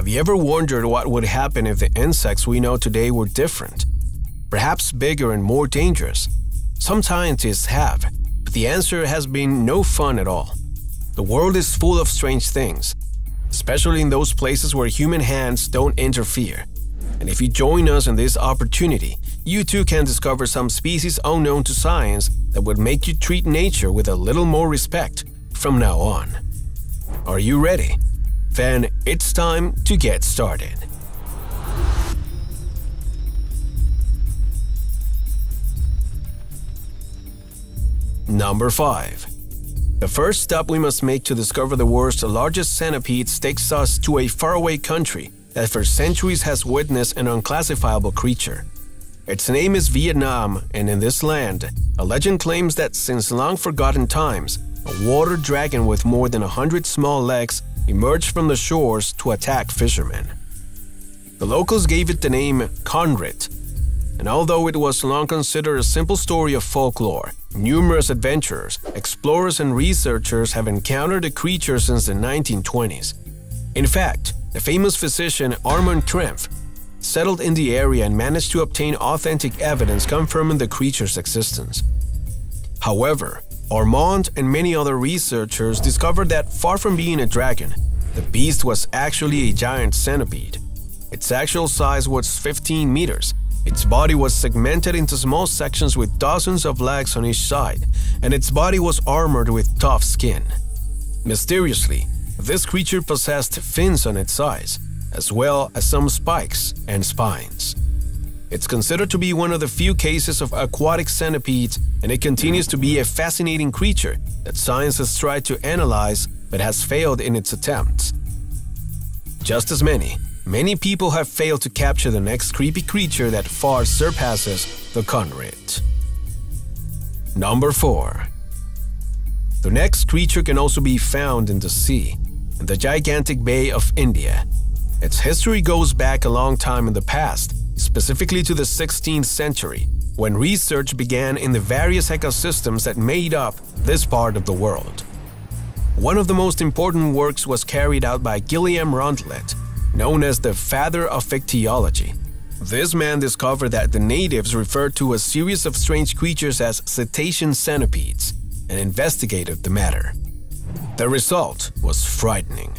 Have you ever wondered what would happen if the insects we know today were different? Perhaps bigger and more dangerous? Some scientists have, but the answer has been no fun at all. The world is full of strange things, especially in those places where human hands don't interfere. And if you join us in this opportunity, you too can discover some species unknown to science that would make you treat nature with a little more respect from now on. Are you ready? Then it's time to get started. Number 5. The first stop we must make to discover the world's largest centipedes takes us to a faraway country that for centuries has witnessed an unclassifiable creature. Its name is Vietnam, and in this land, a legend claims that since long-forgotten times, a water dragon with more than 100 small legs emerged from the shores to attack fishermen. The locals gave it the name Conrit, and although it was long considered a simple story of folklore, numerous adventurers, explorers, and researchers have encountered the creature since the 1920s. In fact, the famous physician Armand Trimf settled in the area and managed to obtain authentic evidence confirming the creature's existence. However, Armand and many other researchers discovered that far from being a dragon, the beast was actually a giant centipede. Its actual size was 15 meters. Its body was segmented into small sections with dozens of legs on each side, and its body was armored with tough skin. Mysteriously, this creature possessed fins on its sides, as well as some spikes and spines. It's considered to be one of the few cases of aquatic centipedes, and it continues to be a fascinating creature that science has tried to analyze but has failed in its attempts. Just as many people have failed to capture the next creepy creature that far surpasses the Conrit. Number 4. The next creature can also be found in the sea, in the gigantic Bay of India. Its history goes back a long time in the past, specifically to the 16th century, when research began in the various ecosystems that made up this part of the world. One of the most important works was carried out by Guillaume Rondelet, known as the father of ichthyology. This man discovered that the natives referred to a series of strange creatures as cetacean centipedes and investigated the matter. The result was frightening.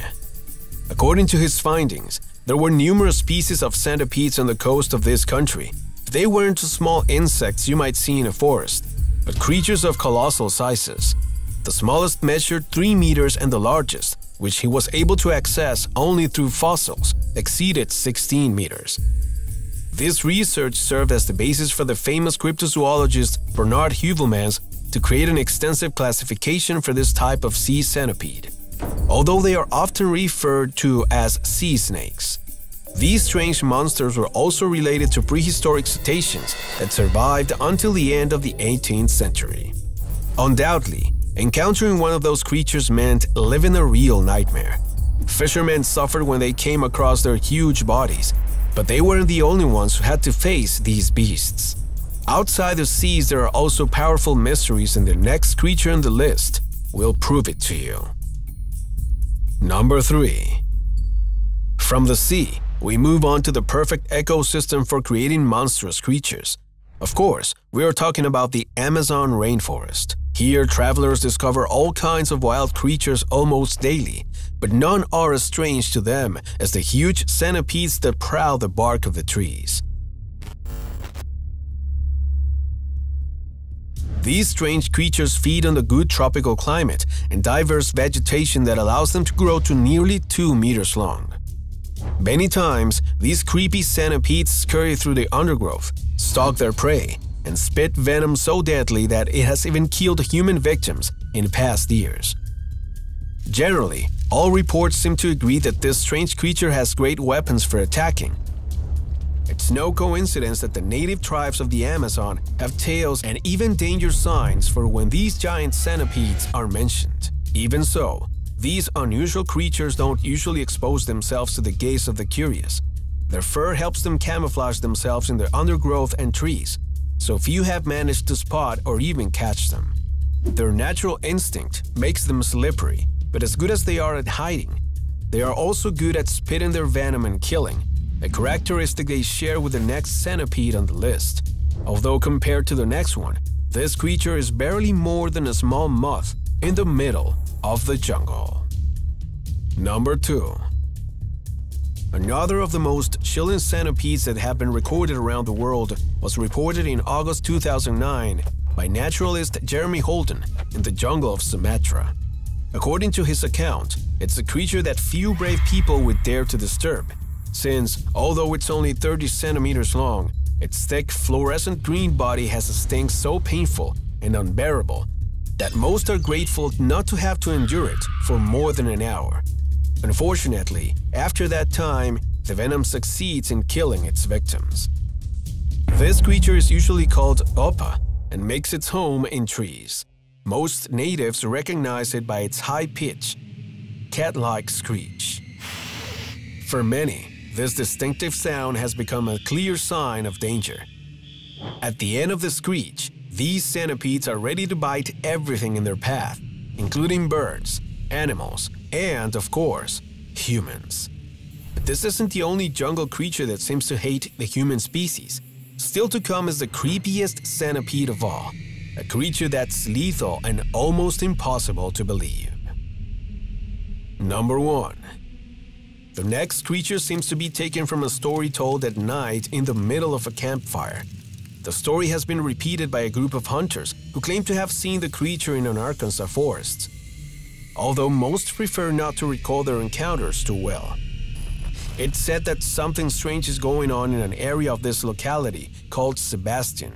According to his findings, there were numerous species of centipedes on the coast of this country. They weren't small insects you might see in a forest, but creatures of colossal sizes. The smallest measured 3 meters and the largest, which he was able to access only through fossils, exceeded 16 meters. This research served as the basis for the famous cryptozoologist Bernard Heuvelmans to create an extensive classification for this type of sea centipede, although they are often referred to as sea snakes. These strange monsters were also related to prehistoric cetaceans that survived until the end of the 18th century. Undoubtedly, encountering one of those creatures meant living a real nightmare. Fishermen suffered when they came across their huge bodies, but they weren't the only ones who had to face these beasts. Outside the seas, there are also powerful mysteries, and the next creature on the list will prove it to you. Number 3. From the sea, we move on to the perfect ecosystem for creating monstrous creatures. Of course, we are talking about the Amazon rainforest. Here, travelers discover all kinds of wild creatures almost daily, but none are as strange to them as the huge centipedes that prowl the bark of the trees. These strange creatures feed on the good tropical climate and diverse vegetation that allows them to grow to nearly 2 meters long. Many times, these creepy centipedes scurry through the undergrowth, stalk their prey, and spit venom so deadly that it has even killed human victims in past years. Generally, all reports seem to agree that this strange creature has great weapons for attacking. It's no coincidence that the native tribes of the Amazon have tales and even danger signs for when these giant centipedes are mentioned. Even so, these unusual creatures don't usually expose themselves to the gaze of the curious. Their fur helps them camouflage themselves in the undergrowth and trees, so few have managed to spot or even catch them. Their natural instinct makes them slippery, but as good as they are at hiding, They are also good at spitting their venom and killing, a characteristic they share with the next centipede on the list. Although compared to the next one, this creature is barely more than a small moth in the middle of the jungle. Number 2. Another of the most chilling centipedes that have been recorded around the world was reported in August 2009 by naturalist Jeremy Holden in the jungle of Sumatra. According to his account, it's a creature that few brave people would dare to disturb, since, although it's only 30 centimeters long, its thick, fluorescent green body has a sting so painful and unbearable that most are grateful not to have to endure it for more than an hour. Unfortunately, after that time, the venom succeeds in killing its victims. This creature is usually called opa and makes its home in trees. Most natives recognize it by its high-pitched, cat-like screech. For many, this distinctive sound has become a clear sign of danger. At the end of the screech, these centipedes are ready to bite everything in their path, including birds, animals, and, of course, humans. But this isn't the only jungle creature that seems to hate the human species. Still to come is the creepiest centipede of all, a creature that's lethal and almost impossible to believe. Number 1. The next creature seems to be taken from a story told at night in the middle of a campfire. The story has been repeated by a group of hunters who claim to have seen the creature in an Arkansas forest, although most prefer not to recall their encounters too well. It's said that something strange is going on in an area of this locality called Sebastian.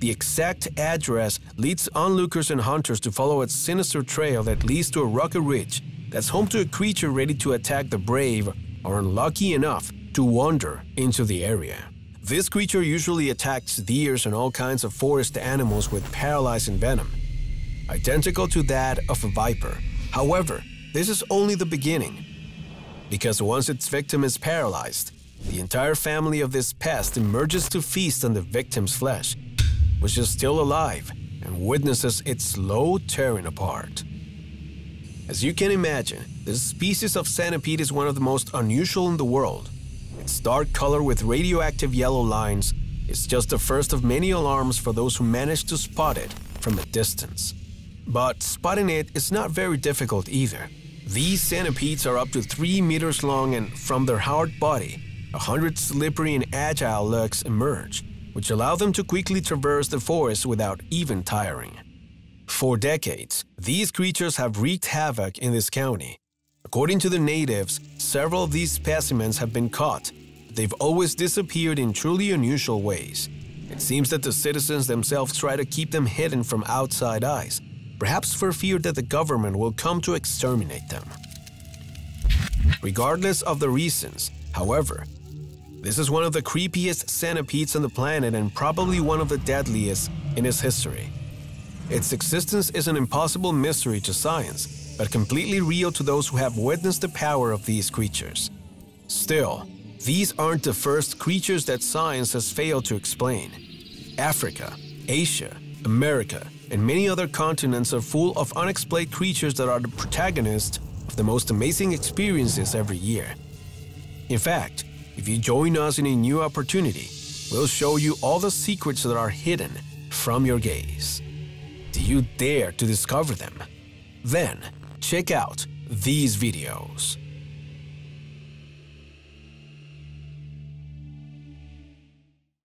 The exact address leads onlookers and hunters to follow a sinister trail that leads to a rocky ridge that's home to a creature ready to attack the brave or unlucky enough to wander into the area. This creature usually attacks deers and all kinds of forest animals with paralyzing venom, identical to that of a viper. However, this is only the beginning, because once its victim is paralyzed, the entire family of this pest emerges to feast on the victim's flesh, which is still alive, and witnesses its slow tearing apart. As you can imagine, this species of centipede is one of the most unusual in the world. Its dark color with radioactive yellow lines is just the first of many alarms for those who manage to spot it from a distance. But spotting it is not very difficult either. These centipedes are up to 3 meters long, and from their hard body, 100 slippery and agile legs emerge, which allow them to quickly traverse the forest without even tiring. For decades, these creatures have wreaked havoc in this county. According to the natives, several of these specimens have been caught. They've always disappeared in truly unusual ways. It seems that the citizens themselves try to keep them hidden from outside eyes, perhaps for fear that the government will come to exterminate them. Regardless of the reasons, however, this is one of the creepiest centipedes on the planet and probably one of the deadliest in its history. Its existence is an impossible mystery to science, but completely real to those who have witnessed the power of these creatures. Still, these aren't the first creatures that science has failed to explain. Africa, Asia, America, and many other continents are full of unexplained creatures that are the protagonists of the most amazing experiences every year. In fact, if you join us in a new opportunity, we'll show you all the secrets that are hidden from your gaze. Do you dare to discover them? Then check out these videos.